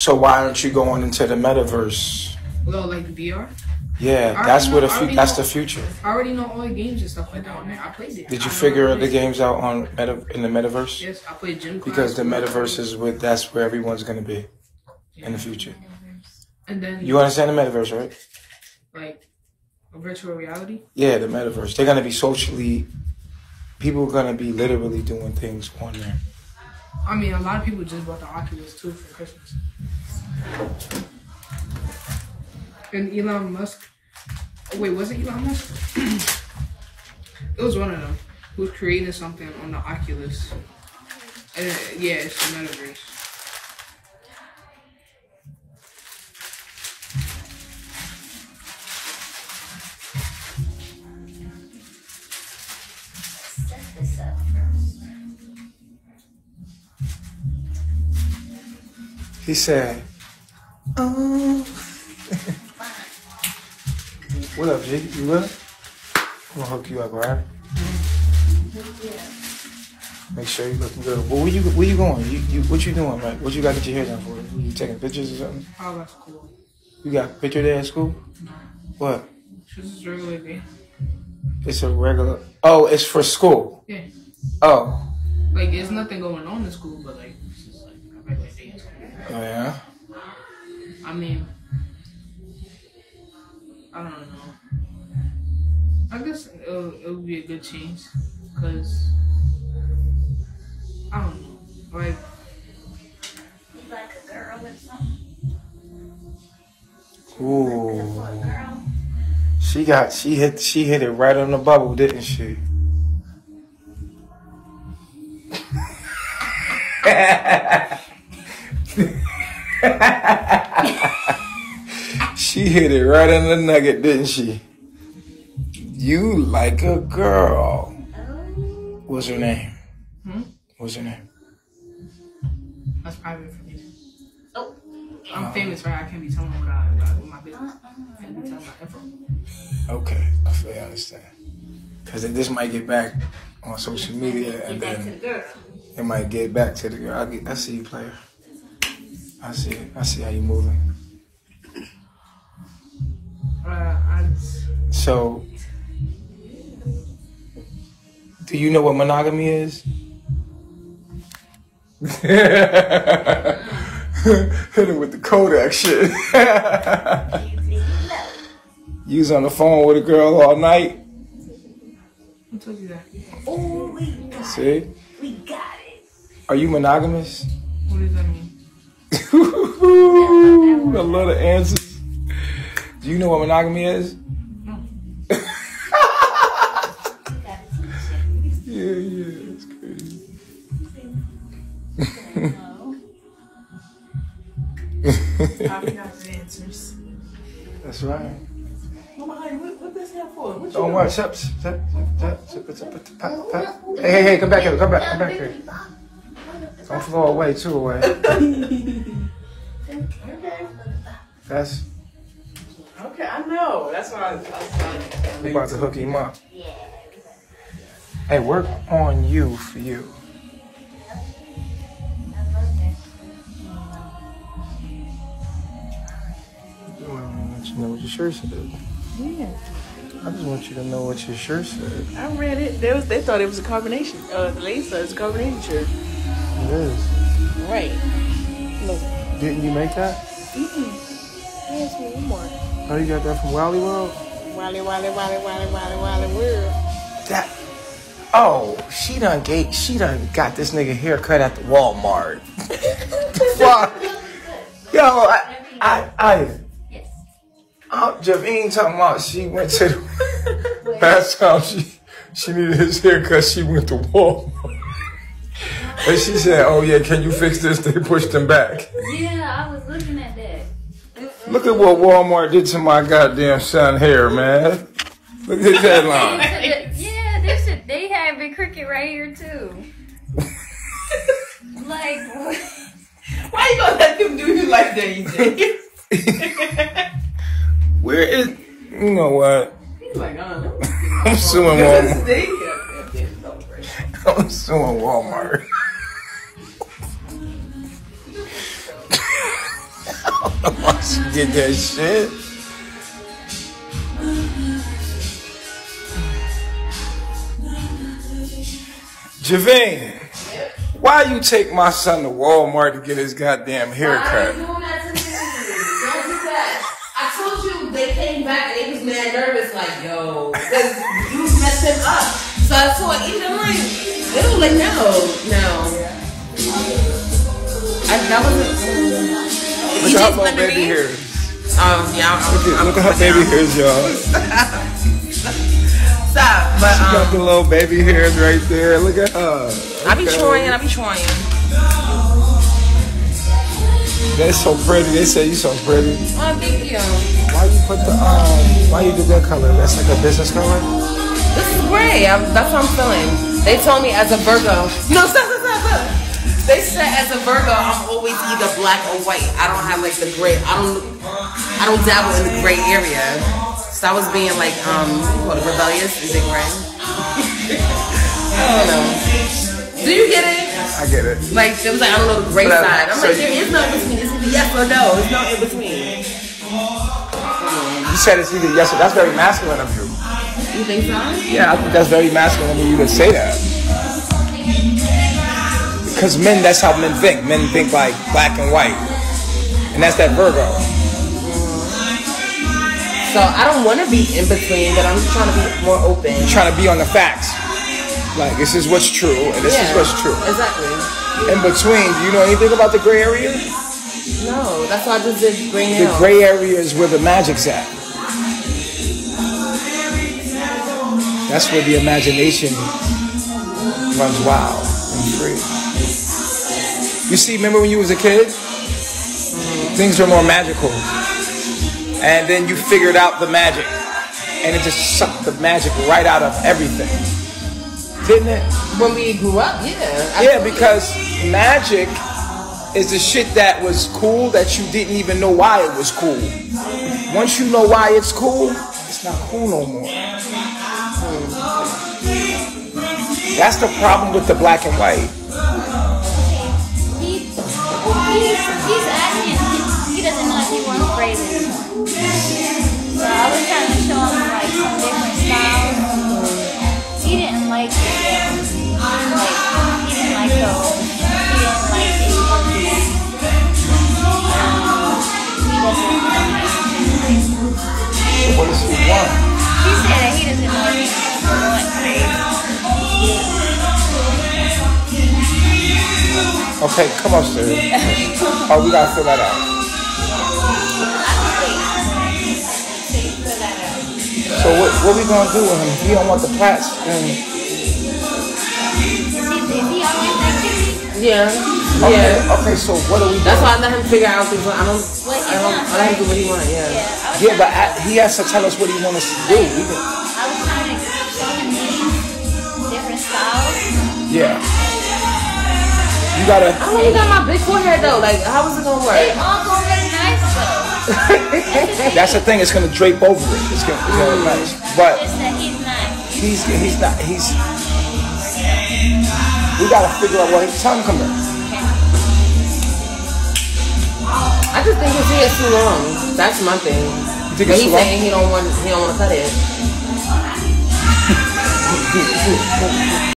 So why aren't you going into the metaverse? Well, like VR? Yeah, that's the future. I already know all the games and stuff like that on there. I played it. Did you figure the games out in the metaverse? Yes, I played Gen Con. Because the metaverse is that's where everyone's going to be in the future. And then you understand the metaverse, right? Like a virtual reality? Yeah, the metaverse. They're going to be socially... People are going to be literally doing things on there. I mean, a lot of people just bought the Oculus too for Christmas. And Elon Musk, wait, was it Elon Musk? It was one of them who was creating something on the Oculus. Yeah, it's the metaverse. He said, "Oh, what up, G? You up? I'm gonna hook you up, alright? Make sure you looking good. Well, where you going? What you doing? Like, what you got to get your hair done for? You taking pictures or something? Oh, that's cool. You got a picture there at school? No. What? This is regular day. It's a regular. Oh, it's for school. Yeah. Oh. Like, there's nothing going on in school, but like, it's just like a regular day in school. Oh, yeah? I mean, I don't know. I guess it would be a good change, because, I don't know, like... You like a girl or something? Ooh. She hit it right on the bubble, didn't she? She hit it right in the nugget, didn't she? You like a girl. What's her name? Hmm? What's her name? That's private for me. Oh. I'm famous, right? I can't be telling my business. I can't be telling my info. Okay, I fully understand. Because this might get back on social media, and then it might get back to the girl. I see you, player. I see it. I see how you're moving. So, do you know what monogamy is? Hit him with the Kodak shit. You was on the phone with a girl all night. Who told you that? Oh, we got it. We got it. Are you monogamous? What does that mean? I love the answers. Do you know what monogamy is? No. Yeah, it's crazy. I've got the answers. That's right. What this here for? Don't worry. Hey, come back here. Don't throw away, Okay. That's... Okay, I know. That's why I was like... We're about to hook him up. Yeah. Hey, work on you for you. I want to let you know what your shirt said. Yeah. I just want you to know what your shirt said. I read it. They thought it was a combination. The ladies thought it was a combination shirt. It is. Right. Look. Didn't you make that? Yes, me more. Oh, you got that from Wally World? Wally World. That. Oh, she done got this nigga haircut at the Walmart. Fuck. Yo, Javine talking about she went to the last time she needed his haircut, she went to Walmart. And she said, "Oh yeah, can you fix this?" They pushed him back. Yeah, I was looking at that. Look at what Walmart did to my goddamn son's hair, man. Look at that line. Yeah, they had big cricket right here too. Like, why you gonna let them do you like that? You think? Where is? You know what? He's like, I'm suing Walmart. I'm suing Walmart. I don't know why she did that shit. Javine, why you take my son to Walmart to get his goddamn haircut? Why are you doing that to me? Don't do that. I told you they came back and they was mad nervous like, yo, you messed him up. So I told him, even like, they were like, no. That wasn't. Look at how my baby hairs. Yeah. Look at her baby hairs, y'all. Stop. But, she got the little baby hairs right there. Look at her. Okay. I be trying. That's so pretty. They say you so pretty. Oh, thank you. Why you put the why you do that color? That's like a business color. This is gray. That's what I'm feeling. They told me as a Virgo. No, stop. They said as a Virgo, I'm always either black or white. I don't have like the gray. I don't dabble in the gray area. So I was being like, rebellious? Is it gray? I don't know. Do you get it? I get it. Like it was like I don't know the gray side. I'm like, there is no in between. It's either yes or no. There's no in between. You said it's either yes or that's very masculine of you. You think so? Yeah, I think that's very masculine of you to say that. Because men, that's how men think. Men think like black and white. And that's that Virgo. So I don't want to be in between, but I'm just trying to be more open. You're trying to be on the facts. Like, this is what's true, and this is what's true. Exactly. In between, do you know anything about the gray area? No, that's why I just did gray nails. The gray area is where the magic's at. That's where the imagination runs wild and free. You see, remember when you was a kid? Things were more magical. And then you figured out the magic. And it just sucked the magic right out of everything. Didn't it? When we grew up, yeah. Absolutely. Yeah, because magic is the shit that was cool that you didn't even know why it was cool. Once you know why it's cool, it's not cool no more. That's the problem with the black and white. He's asking, he doesn't know if he wants braids. So I was trying to show him like some different styles. He didn't like it. He didn't like those. He didn't like it. He doesn't. What does he want? He said that he doesn't know if he wants braids. Okay, come upstairs. Oh, we gotta fill that out. So what we gonna do with him? If he don't want the plaits, then yeah. Okay. Yeah. Okay. So what do we do? That's why I let him figure out things. I let him do what he wants. Yeah. Yeah, but he has to tell us what he wants us to do. I was trying to show him different styles. Yeah. I only got my big forehead though. Like, how is it gonna work? They all gonna look nice though. That's the thing. It's gonna drape over it. It's gonna look nice. But he's not. We gotta figure out what his tongue comes in. I just think his hair is too long. That's my thing. But he's saying he don't want to cut it.